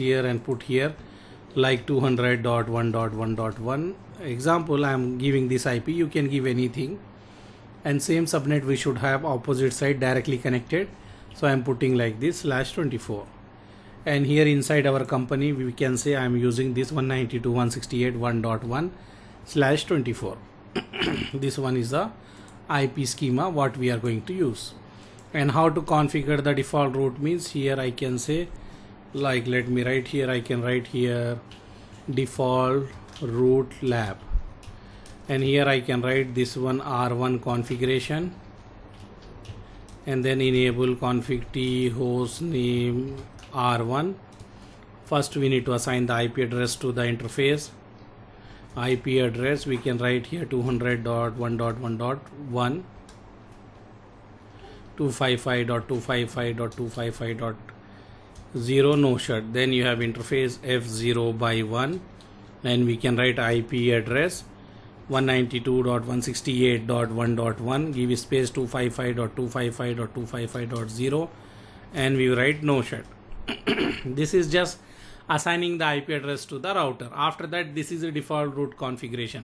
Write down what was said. here and put here like 200.1.1.1. Example, I am giving this IP, you can give anything. And same subnet we should have opposite side directly connected. So I am putting like this /24. And here inside our company we can say I am using this 192.168.1.1/24. This one is the IP schema what we are going to use. And how to configure the default route means here I can say, like let me write here, I can write here default route lab, and here I can write this one R1 configuration, and then enable config t host name R1. First we need to assign the IP address to the interface. IP address we can write here 200.1.1.1, 255.255.255.0 no shut. Then you have interface F0/1, and we can write IP address 192.168.1.1, give space 255.255.255.0, and we write no shut. This is just assigning the IP address to the router. After that, this is a default route configuration.